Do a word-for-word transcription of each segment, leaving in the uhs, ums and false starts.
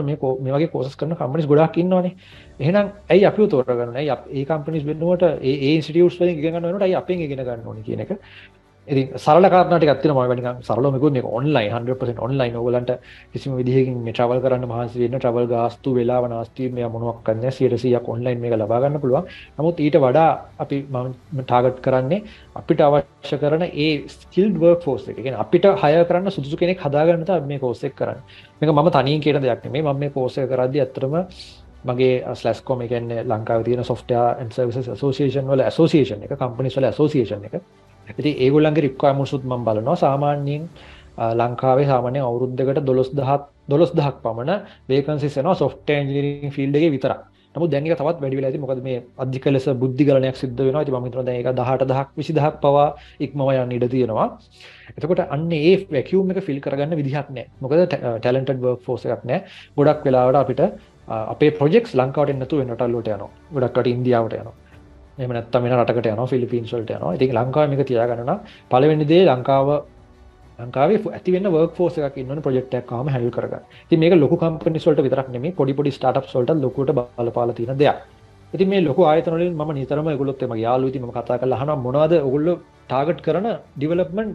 අතර මේ මේ වගේ courses කරන companies ගොඩාක් ඉන්නවනේ. එහෙනම් ඇයි අපිව තෝරගන්නේ? ඇයි අපේ මේ companies වෙනුවට ඒ ඒ institutes වලින් ඉගෙන ගන්න වෙනකොට ඇයි අපෙන් ඉගෙන ගන්න ඕනේ කියන එක. ඉතින් සරල කාරණා ටිකක් තියෙනවා මම නිකන් සරලව මේක මේක online one hundred percent online ඕගලන්ට කිසිම විදිහකින් මේ travel කරන්න මහන්සි වෙන්න travel ගාස්තු වේලාව නාස්ති මෙයා මොනවක් කරන්නේ one hundred percent online මේක ලබා ගන්න පුළුවන්. නමුත් ඊට වඩා අපි මම ටාගට් කරන්නේ අපිට අවශ්‍ය කරන ඒ skilled workforce එක. කියන්නේ අපිට hire කරන්න සුදුසු කෙනෙක් හදාගන්න තමයි මේ course එක කරන්නේ. මේක මම තනියෙන් කියන දෙයක් නෙමෙයි. මම මේ course එක කරද්දී ඇත්තටම මගේ ස්ලැස්කොම් ඒ කියන්නේ ලංකාවේ තියෙන Software and Services Association වල association එක, companies වල association එක. ඉතින් ඒගොල්ලන්ගේ requirements උත් මම බලනවා සාමාන්‍යයෙන් ලංකාවේ සාමාන්‍ය අවුරුද්දකට twelve thousand පමණ vacancies එනවා software engineering field එකේ විතරක්. නමුත් දැන් ඒක තවත් වැඩි වෙලා ඉතින් මොකද මේ අධික ලෙස බුද්ධිගලණයක් සිද්ධ වෙනවා. ඉතින් මම හිතනවා දැන් ඒක eighteen thousand twenty thousand පවා ඉක්මව යන්න ඉඩ තියෙනවා. එතකොට අන්න ඒ vacuum එක fill කරගන්න විදිහක් නැහැ. මොකද talented workforce එකක් නැහැ. ගොඩක් වෙලාවට අපිට අපේ projects ලංකාවට එන්න නැතුව වෙන රටවල් වලට යනවා. ගොඩක් රට ඉන්දියාවට යනවා. එහෙම නැත්නම් වෙන රටකට යනවා ෆිලිපීන්ස් වලට යනවා. ඉතින් ලංකාවේ මේක තියාගන්න නම් පළවෙනි දේ ලංකාව ලංකාවේ ඇති වෙන work force එකක් ඉන්න ඕනේ project එකක් ආවම handle කරගන්න. ඉතින් මේක ලොකු companies වලට විතරක් නෙමෙයි පොඩි පොඩි startups වලට ලොකුට බලපාලා තියෙන දෙයක්. ඉතින් මේ ලොකු ආයතන වලින් මම නිතරම ඒගොල්ලොත් එමගේ යාළුවෝ ඉතින් මම කතා කරලා අහනවා මොනවද ඔයගොල්ලෝ target කරන development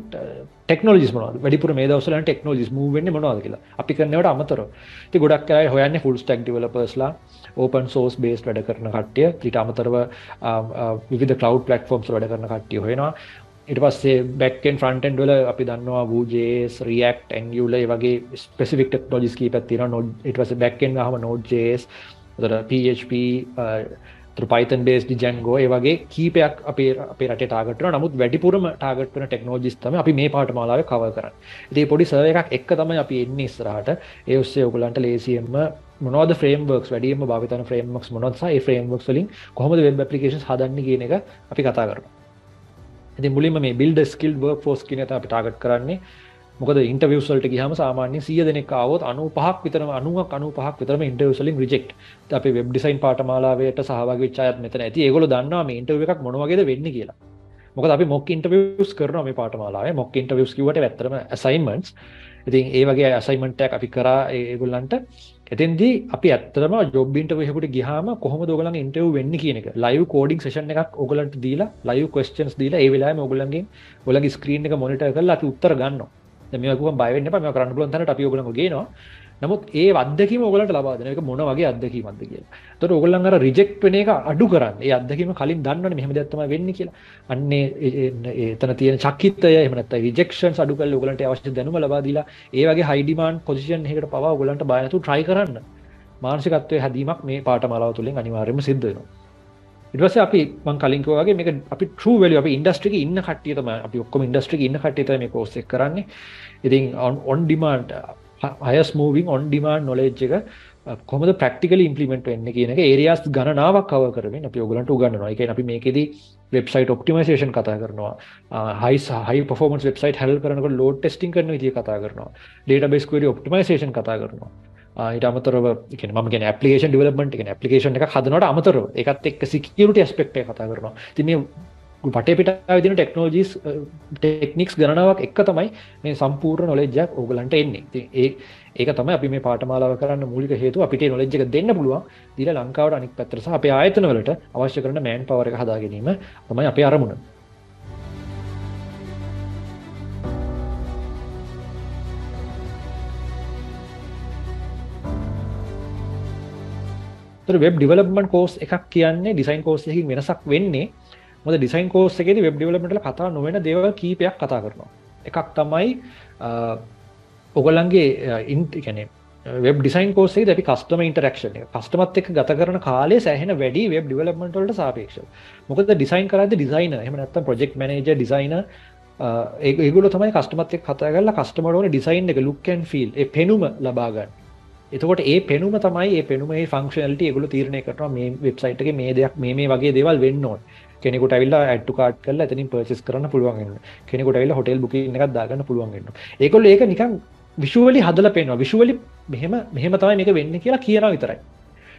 technologies මොනවද? වැඩිපුර මේ දවස්වල යන technologies move වෙන්නේ මොනවද කියලා. අපි කරන ඒවාට අමතරව. ඉතින් ගොඩක් අය හොයන්නේ full stack developers ලා, open source based වැඩ කරන කට්ටිය, ඊට අමතරව විවිධ cloud platforms වල වැඩ කරන කට්ටිය හොයනවා. ඊට පස්සේ back end front end වල අපි දන්නවා Vue.js, React, Angular වගේ specific technologies කීපයක් තියෙනවා. Node ඊට පස්සේ back end ගාම Node.js, ඊට php Python based Django ඒ වගේ කීපයක් අපේ අපේ රටේ ටාගට් කරනවා. නමුත් වැඩිපුරම ටාගට් වෙන ටෙක්නොලොජිස් තමයි අපි මේ පාඨමාලාවේ කවර් කරන්නේ. ඉතින් මේ පොඩි සර්වේ එකක් එක්ක තමයි අපි එන්නේ ඉස්සරහට. ඒ ඔස්සේ ඔයගලන්ට ලේසියෙන්ම මොනවද ෆ්‍රේම්වර්ක්ස් වැඩියෙන්ම භාවිත කරන ෆ්‍රේම්වර්ක්ස් මොනවද සහ ඒ ෆ්‍රේම්වර්ක්ස් වලින් කොහොමද වෙබ් ඇප්ලිකේෂන්ස් හදන්නේ කියන එක අපි කතා කරනවා. ඉතින් මුලින්ම මේ build a skilled workforce කියන එක අපි ටාගට් කරන්නේ. මොකද ඉන්ටර්විව්ස් වලට ගියාම සාමාන්‍යයෙන් one hundred දෙනෙක් ආවොත් ninety-five ක් විතරම ninety ninety-five ක් විතරම ඉන්ටර්විව්ස් වලින් රිජෙක්ට්. ඒත් අපේ වෙබ් ඩිසයින් පාඨමාලාවේට සහභාගී වෙච්ච අයත් මෙතන ඇති. ඒගොල්ලෝ දන්නවා මේ ඉන්ටර්විව් එකක් මොන වගේද වෙන්නේ කියලා. මොකද අපි මොක් ඉන්ටර්විව්ස් කරනවා මේ පාඨමාලාවේ. මොක් ඉන්ටර්විව්ස් කිව්වට ඇත්තටම ඇසයින්මන්ට්ස්. ඉතින් ඒ වගේ ඇසයින්මන්ට් එකක් අපි කරා ඒගොල්ලන්ට. එතෙන්දී අපි ඇත්තටම ජොබ් ඉන්ටර්විව් එකකට ගියාම කොහොමද ඔයගොල්ලන්ගේ ඉන්ටර්විව් වෙන්නේ කියන එක ලයිව් කෝඩින් සෙෂන් එකක් ඔයගොල්ලන්ට දීලා ලයිව් ක්වෙස්චන්ස් දීලා ඒ වෙලාවෙම ඔයගොල්ලන්ගේ ඔයගොල්ලන්ගේ ස්ක්‍රීන් එක මොනිටර් කරලා අපි උත්තර ගන්නවා. දැන් මේවා ගුවන් බය වෙන්න එපා මේවා කරන්න පුළුවන් තරමට අපි ඕගොල්ලන්ව ගේනවා. නමුත් ඒ අත්දැකීම ඔයගලන්ට ලබා දෙනවා. ඒක මොන වගේ අත්දැකීමක්ද කියලා. ඒතකොට ඔයගලන් අර රිජෙක්ට් වෙන එක අඩු කරන්න. ඒ අත්දැකීම කලින් දන්නවනේ මෙහෙම දෙයක් තමයි වෙන්නේ කියලා. අන්නේ එතන තියෙන චකිතය එහෙම නැත්නම් රිජෙක්ෂන්ස් අඩු කරලා ඔයගලන්ට අවශ්‍ය දැනුම ලබා දීලා ඒ වගේ high demand position එකකට පවා ඔයගලන්ට බය නැතුව try කරන්න. මානසිකත්වයේ හැදීමක් මේ පාඨමාලාව තුළින් අනිවාර්යයෙන්ම සිද්ධ වෙනවා. ඊට පස්සේ අපි මම කලින් කිව්වා වගේ මේක අපි true value අපි industry එකේ ඉන්න කට්ටිය තමයි අපි ඔක්කොම industry එකේ ඉන්න කට්ටිය තමයි මේ course එක කරන්නේ. ඉතින් on demand highest moving on demand knowledge එක කොහොමද practically implement වෙන්නේ කියන එක areas ගණනාවක් cover කරමින් අපි ඔයගලන්ට උගන්වනවා. ඒ කියන්නේ අපි මේකෙදි website optimization කතා කරනවා. high high performance website handle කරනකොට load testing කරන විදිය කතා කරනවා. database query optimization කතා කරනවා. ඊට අමතරව කියන්නේ මම කියන්නේ application development කියන්නේ application එකක් හදනවට අමතරව ඒකත් එක්ක security aspect එක කතා කරනවා. ඉතින් මේ පටේ පිටාවේ දෙන technologies techniques ගණනාවක් එක තමයි මේ සම්පූර්ණ knowledge එක ඕගලන්ට එන්නේ. ඉතින් ඒ ඒක තමයි අපි මේ පාඨමාලාව කරන්න මූලික හේතුව අපිට මේ knowledge එක දෙන්න පුළුවන්. දීලා ලංකාවට අනිත් පැත්තට සහ අපේ ආයතන වලට අවශ්‍ය කරන man power එක හදා ගැනීම තමයි අපේ අරමුණ. web development course එකක් කියන්නේ design course එකකින් වෙනසක් වෙන්නේ මොකද design course එකේදී web development වල කතා නොවන දේවල් කීපයක් කතා කරනවා. එකක් තමයි ඔයගොල්ලන්ගේ ඒ කියන්නේ web design course එකේදී අපි customer interaction එක customer ත් එක්ක ගත කරන කාලය සෑහෙන වැඩි web development වලට සාපේක්ෂව. මොකද design කරද්දී designer එහෙම නැත්නම් project manager designer ඒගොල්ලෝ තමයි customer ත් එක්ක කතා කරලා customer ඕනේ design එක look and feel ඒ පෙනුම ලබා ගන්න. එතකොට ඒ පෙනුම තමයි ඒ පෙනුමේ ෆන්ක්ෂනැලිටි ඒගොල්ලෝ තීරණය කරනවා මේ වෙබ්සයිට් එකේ මේ දෙයක් මේ මේ වගේ දේවල් වෙන්න ඕනේ. කෙනෙකුට ඇවිල්ලා add to cart කරලා එතනින් purchase කරන්න පුළුවන් වෙනවා. කෙනෙකුට ඇවිල්ලා hotel booking එකක් දාගන්න පුළුවන් වෙනවා. ඒගොල්ලෝ ඒක නිකන් visually හදලා පෙන්නනවා. visually මෙහෙම මෙහෙම තමයි මේක වෙන්නේ කියලා කියනවා විතරයි.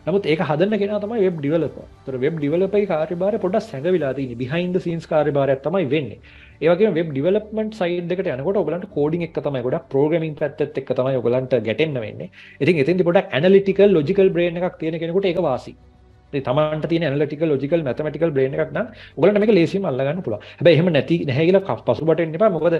නමුත් ඒක හදන්න කෙනා තමයි web developer. ඒතර web developer ගේ කාර්යභාරය පොඩ්ඩක් හැඟවිලා තියෙන්නේ. behind the scenes කාර්යභාරයක් තමයි වෙන්නේ. ඒ වගේම web development side එකට යනකොට ඔයගලන්ට coding එක තමයි ගොඩක් programming පැත්තත් එක්ක තමයි ඔයගලන්ට ගැටෙන්න වෙන්නේ. ඉතින් එතෙන්දී පොඩ්ඩක් analytical logical brain එකක් තියෙන කෙනෙකුට ඒක වාසි. ඒ තමන්ට තියෙන analytical logical mathematical brain එකක් නම් ඔයගලන්ට මේක ලේසියෙන් අල්ලා ගන්න පුළුවන්. හැබැයි එහෙම නැති නැහැ කියලා පසුබට එන්න එපා. මොකද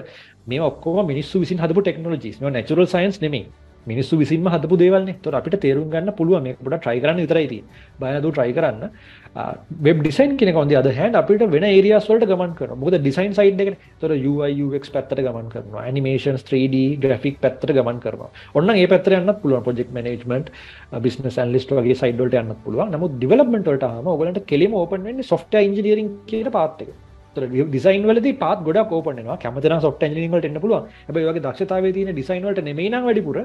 මේවා ඔක්කොම මිනිස්සු විසින් හදපු technologies. මේවා natural science නෙමෙයි. මිනිස්සු විසින්ම හදපු දේවල් නේ. ඒතකොට අපිට තේරුම් ගන්න පුළුවන් මේක පොඩ්ඩක් try කරන්න විතරයි තියෙන්නේ. බය නැතුව try කරන්න. web design කියන එක on the other hand අපිට වෙන areas වලට ගමන් කරනවා. මොකද design side එකනේ. ඒතකොට U I U X පැත්තට ගමන් කරනවා. animations three D graphic පැත්තට ගමන් කරනවා. ඕනනම් මේ පැත්තට යන්නත් පුළුවන්. project management, business analyst වගේ side වලට යන්නත් පුළුවන්. නමුත් development වලට ආවම ඔයගලන්ට කෙලිම open වෙන්නේ software engineering කියන path එක. ඒතකොට design වලදී path ගොඩක් open වෙනවා. කැමති නම් software engineering වලට එන්න පුළුවන්. හැබැයි ඔයගේ දක්ෂතාවයේ තියෙන design වලට නෙමෙයි නම් වැඩිපුර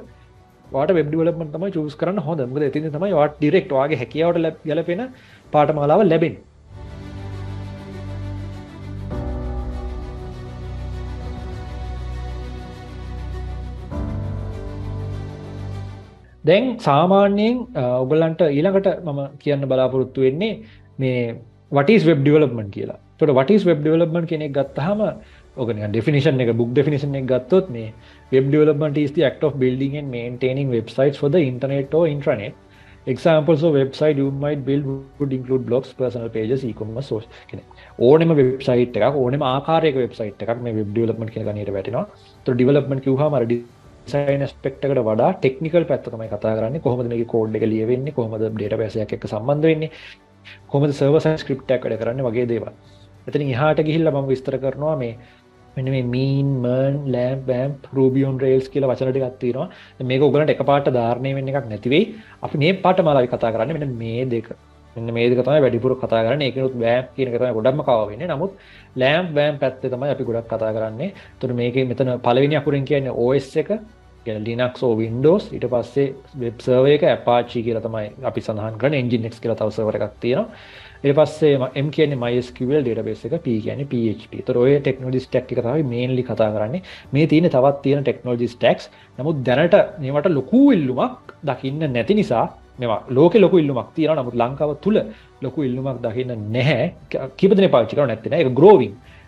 වාට web development තමයි choose කරන්න හොඳ. මොකද එතනින් තමයි වාට direct වාගේ හැකියාවට ගැලපෙන පාඨමාලාව ලැබෙන්නේ. දැන් සාමාන්‍යයෙන් ඔයගලන්ට ඊළඟට මම කියන්න බලාපොරොත්තු වෙන්නේ මේ what is web development කියලා. ඒතකොට what is web development කියන එක ගත්තාම ඕකනේ definition එක book definition එක ගත්තොත් මේ web development is the act of building and maintaining websites for the internet or intranet. Examples of website you might build would include blogs, personal pages, e-commerce, social. ඕනෙම website එකක් ඕනෙම ආකාරයක website එකක් මේ web development කියන ගණිතයට වැටෙනවා. ඒතකොට development කියුවාම අර design aspect එකට වඩා technical පැත්ත තමයි කතා කරන්නේ. කොහොමද මේකේ code එක ලියවෙන්නේ? කොහොමද database එකක් එක්ක සම්බන්ධ වෙන්නේ? කොහොමද server side script එකක් වැඩ කරන්නේ වගේ දේවල්. එතනින් එහාට ගිහිල්ලා මම විස්තර කරනවා මේ මෙන්න මේ mean, mern, lamp, vamp, ruby on rails කියලා වචන ටිකක් තියෙනවා. මේක ඔයගලන්ට එකපාරට ධාරණය වෙන්න එකක් නැති වෙයි. අපි මේ පාඨමාලාවේ කතා කරන්නේ මෙන්න මේ දෙක. මෙන්න මේ දෙක තමයි වැඩිපුර කතා කරන්නේ. ඒකිනුත් vamp කියන එක තමයි ගොඩක්ම කව වෙන්නේ. නමුත් lamp vamp පැත්තේ තමයි අපි ගොඩක් කතා කරන්නේ. ඒතකොට මේකේ මෙතන පළවෙනි අකුරෙන් කියන්නේ O S එක, කියන්නේ Linux or Windows. ඊට පස්සේ web server එක Apache කියලා තමයි අපි සඳහන් කරන්නේ. Nginx කියලා තව server එකක් තියෙනවා. ඊට පස්සේ M කියන්නේ MySQL database එක, P කියන්නේ P H P. ඒතර ඔය technology stack එක තමයි mainly කතා කරන්නේ. මේ තියෙන තවත් තියෙන technology stacks. නමුත් දැනට මේවට ලොකු ඉල්ලුමක් දකින්න නැති නිසා මේවා ලෝකේ ලොකු ඉල්ලුමක් තියෙනවා. නමුත් ලංකාව තුල ලොකු ඉල්ලුමක් දකින්න නැහැ. කීප දෙනෙක් පාවිච්චි කරන්නේ නැත්තේ නේ. ඒක growing.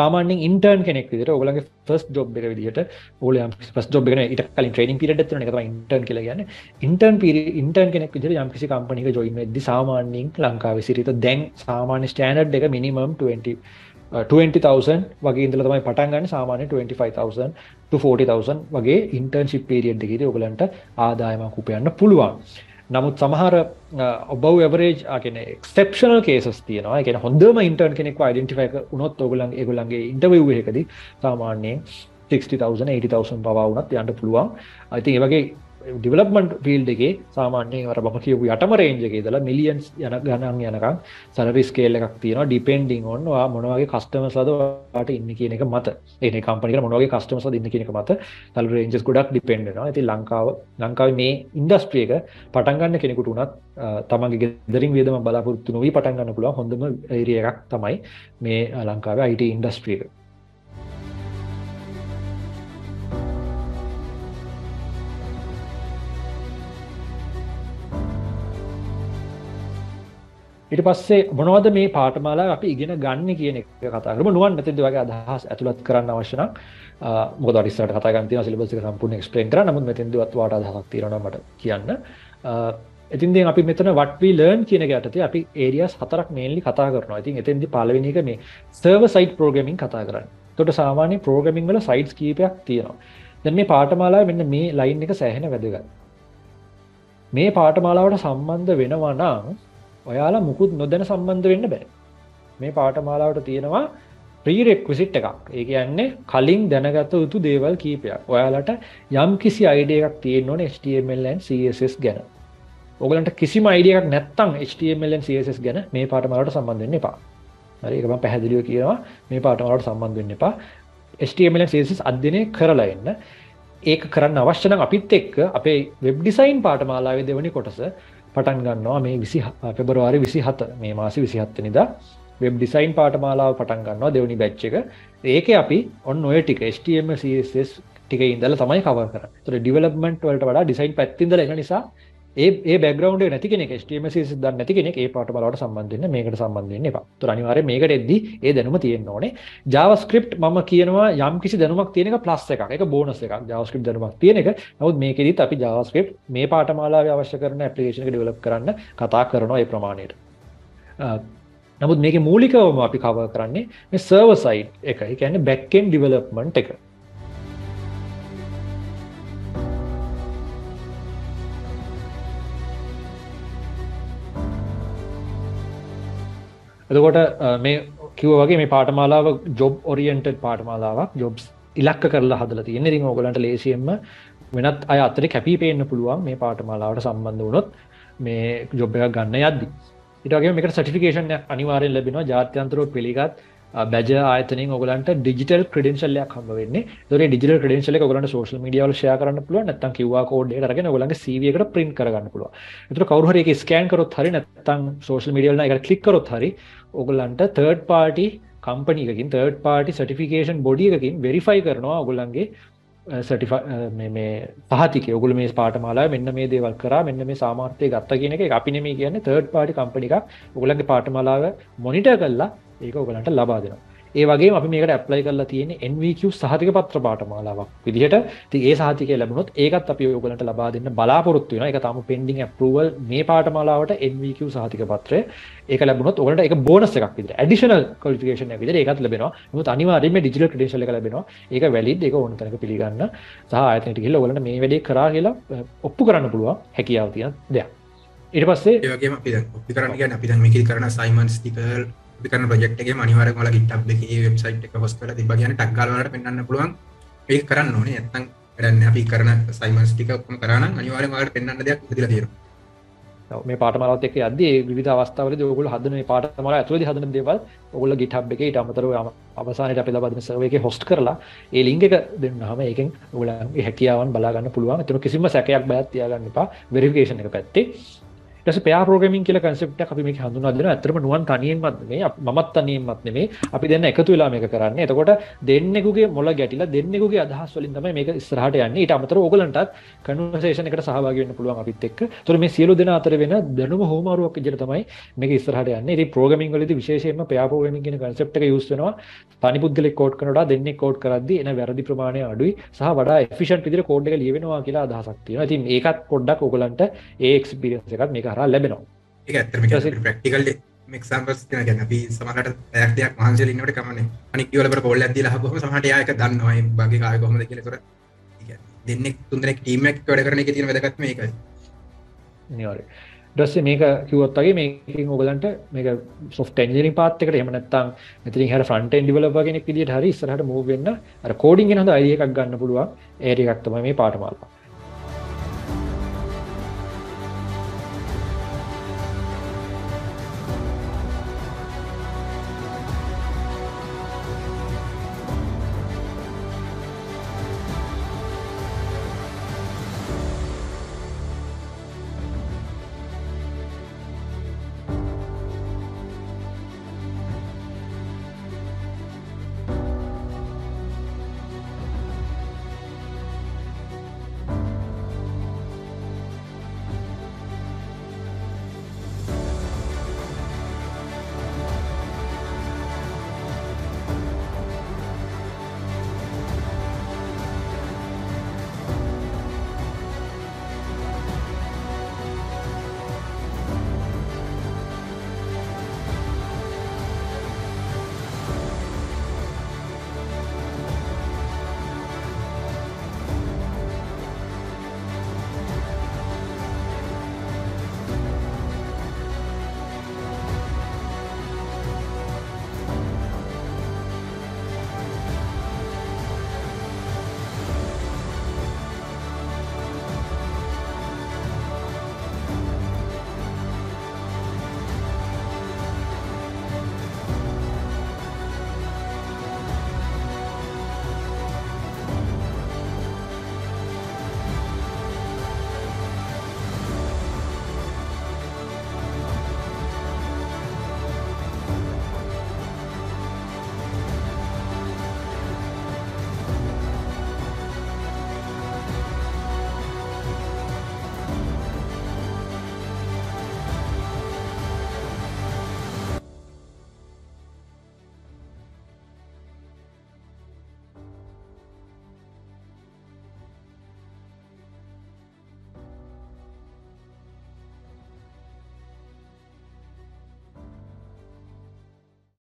සාමාන්‍යයෙන් ඉන්ටර්න් කෙනෙක් විදිහට ඔයගොල්ලන්ගේ ෆස්ට් ජොබ් එක විදිහට ඔයගොල්ලෝ යම් ෆස්ට් ජොබ් එකනේ ඊට කලින් ට්‍රේනින් පීරියඩ් එකක් තියෙනවා. ඒක තමයි ඉන්ටර්න් කියලා කියන්නේ. ඉන්ටර්න් පීරියඩ් ඉන්ටර්න් කෙනෙක් විදිහට යම් කිසි කම්පැනි එකක ජොයින් වෙද්දී සාමාන්‍යයෙන් ලංකාවේ සිටිත දැන් සාමාන්‍ය ස්ටෑන්ඩඩ් එක මිනිමම් twenty thousand වගේ ඉඳලා තමයි පටන් ගන්න. සාමාන්‍ය twenty-five thousand to forty thousand වගේ ඉන්ටර්න්ෂිප් පීරියඩ් එකේදී ඔයගොල්ලන්ට ආදායමක් උපයන්න පුළුවන්. නමුත් සමහර above average ආ කියන්නේ exceptional cases තියෙනවා. ඒ කියන්නේ හොඳම intern කෙනෙක්ව identify වුණොත් ඔයගොල්ලන් ඒගොල්ලන්ගේ interview එකකදී සාමාන්‍යයෙන් sixty thousand eighty thousand පවා වුණත් යන්න පුළුවන්. ඉතින් ඒ වගේ development field එකේ සාමාන්‍යයෙන් අර මම කියපු යටම range එකේ ඉඳලා millions යන ගණන් යනකම් salary scale එකක් තියෙනවා depending on ඔයා මොන වගේ customers ලද ඔයාට ඉන්නේ කියන එක මත. ඒ කියන්නේ company එක මොන වගේ customers ලද ඉන්නේ කියන එක මත salary ranges ගොඩක් depend වෙනවා. ඉතින් ලංකාව ලංකාවේ මේ industry එක පටන් ගන්න කෙනෙකුට උනත් තමන්ගේ ගෙදරින් වේදම බලාපොරොත්තු නොවි පටන් ගන්න පුළුවන් හොඳම area එකක් තමයි මේ ලංකාවේ I T industry එක. ඊට පස්සේ මොනවද මේ පාඨමාලාව අපි ඉගෙන ගන්න කියන එක කතා කරමු. නුවන් මෙතනදී වගේ අදහස් ඇතුළත් කරන්න අවශ්‍ය නම් මොකද අපි ඉස්සරහට කතා ගන්න තියෙන සිලබස් එක සම්පූර්ණ එක්ස්ප්ලেইন කරා. නමුත් මෙතනදීවත් වාට අදහසක් තියෙනවා මට කියන්න. ඉතින් දැන් අපි මෙතන what we learn කියන එක යටතේ අපි areas හතරක් mainly කතා කරනවා. ඉතින් එතෙන්දී පළවෙනි එක මේ server side programming කතා කරන්නේ. එතකොට සාමාන්‍ය programming වල sides කීපයක් තියෙනවා. දැන් මේ පාඨමාලාවේ මෙන්න මේ line එක සෑහෙන වැදගත්. මේ පාඨමාලාවට සම්බන්ධ වෙනවා නම් ඔයාලා මුකුත් නොදැන සම්බන්ධ වෙන්න බෑ. මේ පාඨමාලාවට තියෙනවා prerequisite එකක්. ඒ කියන්නේ කලින් දැනගත යුතු දේවල් කීපයක්. ඔයාලට යම්කිසි idea එකක් තියෙන්න ඕනේ H T M L and C S S ගැන. ඔයගලන්ට කිසිම idea එකක් නැත්නම් H T M L and C S S ගැන මේ පාඨමාලාවට සම්බන්ධ වෙන්න එපා. හරි, ඒක මම පැහැදිලිව කියනවා. මේ පාඨමාලාවට සම්බන්ධ වෙන්න එපා. H T M L and C S S අධ්‍යයනය කරලා එන්න. ඒක කරන්න අවශ්‍ය නම් අපිත් එක්ක අපේ වෙබ් ඩිසයින් පාඨමාලාවේ දෙවැනි කොටස පටන් ගන්නවා මේ ෆෙබ්‍රුවාරි විසිහත මේ මාසේ විසිහත වෙනිදා වෙබ් ඩිසයින් පාඨමාලාව පටන් ගන්නවා දෙවැනි බැච් එක. ඒකේ අපි ඔන්න ඔය ටික H T M L C S S ටිකේ ඉඳලා තමයි කවර් කරන්නේ. ඒතර ඩෙවලොප්මන්ට් වලට වඩා ඩිසයින් පැත්තේ ඉඳලා ඒක නිසා ඒ ඒ බෑග්ග්‍රවුන්ඩ් එක නැති කෙනෙක් H T M L C S S දන්නේ නැති කෙනෙක් ඒ පාඨමාලාවට සම්බන්ධ වෙන්න මේකට සම්බන්ධ වෙන්න එපා. ඒතර අනිවාර්යයෙන් මේකට එද්දී ඒ දැනුම තියෙන්න ඕනේ. JavaScript මම කියනවා යම් කිසි දැනුමක් තියෙන එක ප්ලස් එකක්. ඒක බෝනස් එකක්. JavaScript දැනුමක් තියෙන එක. නමුත් මේකෙදිත් අපි JavaScript මේ පාඨමාලාවේ අවශ්‍ය කරන ඇප්ලිකේෂන් එක ඩෙවලොප් කරන්න කතා කරනවා ඒ ප්‍රමාණයට. නමුත් මේකේ මූලිකවම අපි කවර් කරන්නේ මේ සර්වර් සයිඩ් එක. ඒ කියන්නේ back end development එක. එතකොට මේ කිව්වා වගේ මේ පාඨමාලාව job oriented පාඨමාලාවක් jobs ඉලක්ක කරලා හදලා තියෙන. ඉතින් ඕගලන්ට ලේසියෙන්ම වෙනත් අය අතර කැපී පෙනෙන්න පුළුවන් මේ පාඨමාලාවට සම්බන්ධ වුණොත් මේ job එකක් ගන්න යද්දී. ඊට වගේම මේකට certification එකක් අනිවාර්යෙන් ලැබෙනවා. ජාත්‍යන්තරව පිළිගත් බැජර් ආයතනයෙන් ඕගලන්ට digital credential එකක් හම්බ වෙන්නේ. ඒතකොට digital credential එක ඕගලන්ට social media වල share කරන්න පුළුවන්. නැත්නම් Q R code එකකට අරගෙන ඕගලන්ගේ C V එකට print කරගන්න පුළුවන්. ඒතකොට කවුරු හරි ඒක scan කරොත් හරි නැත්නම් social media වල ඒකට click කරොත් හරි ඔගලන්ට third party company එකකින් third party certification body එකකින් verify කරනවා ඔගලන්ගේ certify මේ මේ පහතිකේ ඔගොල්ලෝ මේ පාඨමාලාවේ මෙන්න මේ දේවල් කරා මෙන්න මේ සාමාර්ථය ගත්තා කියන එක අපි නෙමෙයි කියන්නේ third party company එකක් ඔගලන්ගේ පාඨමාලාව monitor කරලා ඒක ඔගලන්ට ලබා දෙනවා. ඒ වගේම අපි මේකට apply කරලා තියෙන්නේ N V Q සහතික පත්‍ර පාඨමාලාවක් විදිහට. ඉතින් ඒ සහතිකය ලැබුණොත් ඒකත් අපි ඔයගලන්ට ලබා දෙන්න බලාපොරොත්තු වෙනවා. ඒක තාම pending approval මේ පාඨමාලාවට N V Q සහතික පත්‍රය. ඒක ලැබුණොත් ඔයගලන්ට ඒක බෝනස් එකක් විදිහට ඇඩිෂනල් ක්වොලිෆිකේෂන් එකක් විදිහට ඒකත් ලැබෙනවා. මොකද අනිවාර්යයෙන්ම ඩිජිටල් ක්‍රෙඩෙන්ෂල් එක ලැබෙනවා. ඒක වැලිඩ් ඒක ඕන තැනක පිළිගන්න සහ ආයතනයට ගිහිල්ලා ඔයගලන්ට මේ වැඩේ කරා කියලා ඔප්පු කරන්න පුළුවන් හැකියාව තියෙන දෙයක්. ඊට පස්සේ ඒ වගේම අපි දැන් ඔප්පු කරන්න කියන්නේ අපි දැන් මේකේ කරන assignments ටික කරන ප්‍රොජෙක්ට් එකේම අනිවාර්යයෙන්ම ඔයාලා GitHub එකේ වෙබ්සයිට් එක හොස්ට් කරලා තිබ්බා කියන්නේ ටැග් ගාලා වලට පෙන්වන්න පුළුවන්. ඒක කරන්න ඕනේ. නැත්නම් වැඩන්නේ අපි කරන assignments ටික ඔක්කොම කරා නම් අනිවාර්යයෙන්ම ඔයාලට පෙන්වන්න දෙයක් ඉතිරිලා තියෙනවා. ඔව් මේ පාඨමාලාවත් එක්ක යද්දී මේ විවිධ අවස්ථාවලදී ඔයගොල්ලෝ හදන මේ පාඨමාලාව ඇතුළේදී හදන දේවල් ඔයගොල්ලෝ GitHub එකේ ඊට අමතරව අවසානයේදී අපි ලබා දෙන සර්වර් එකේ හොස්ට් කරලා ඒ link එක දෙන්නාම ඒකෙන් ඔයගොල්ලන්ගේ හැකියාවන් බලා ගන්න පුළුවන්. ඒතර කිසිම සැකයක් බයක් තියාගන්න එපා verification එක පැත්තේ. ඊට පස්සේ pair programming කියලා concept එකක් අපි මේක හඳුන්වා දෙනවා. ඇත්තටම නුවන් තනියෙන්වත් නෙමෙයි මමත් තනියෙන්වත් නෙමෙයි අපි දෙන්න එකතු වෙලා මේක කරන්නේ. එතකොට දෙන්නෙකුගේ මොළ ගැටිලා දෙන්නෙකුගේ අදහස් වලින් තමයි මේක ඉස්සරහට යන්නේ. ඊට අමතරව ඕගලන්ටත් conversation එකට සහභාගී වෙන්න පුළුවන් අපිත් එක්ක. ඒතකොට මේ සියලු දෙනා අතර වෙන දැනුම හොමාරුවක් විදිහට තමයි මේක ඉස්සරහට යන්නේ. ඉතින් programming වලදී විශේෂයෙන්ම pair programming කියන concept එක use වෙනවා. තනි පුද්ගලෙක් code කරනකොට දෙන්නෙක් code කරද්දී එන වැරදි ප්‍රමාණය අඩුයි සහ වඩා efficient විදිහට code එක ලියවෙනවා කියලා අදහසක් තියෙනවා. ඉතින් ඒකත් පොඩ්ඩක් ඕගලන්ට ඒ experience එකත් මේක ලැබෙනවා. ඒක ඇත්තටම කියන්නේ ප්‍රැක්ටිකල් එක්සැම්පල්ස් කියන ගැන අපි සමහරකට පැයක් දෙකක් මහන්සිලා ඉන්නකොට කමන්නේ. අනික් ඉවලකට පොල් එකක් දීලා අහපුවම සමහරට එයා එක දන්නවා. මේ බගේ කාර්ය කොහොමද කියලා. ඒතර ඒ කියන්නේ දෙන්නේ තුන් දෙනෙක් ටීම් එකක් වැඩ කරන එකේ තියෙන වැදගත්කම ඒකයි. අනිවාර්යයෙන්. ඊට පස්සේ මේක කිව්වොත් වගේ මේකෙන් ඕගලන්ට මේක software engineering path එකට එහෙම නැත්නම් මෙතනින් හැර front end developer කෙනෙක් විදියට හරි ඉස්සරහට move වෙන්න අර coding ගැන හොඳ idea එකක් ගන්න පුළුවන් area එකක් තමයි මේ පාඨමාලාව.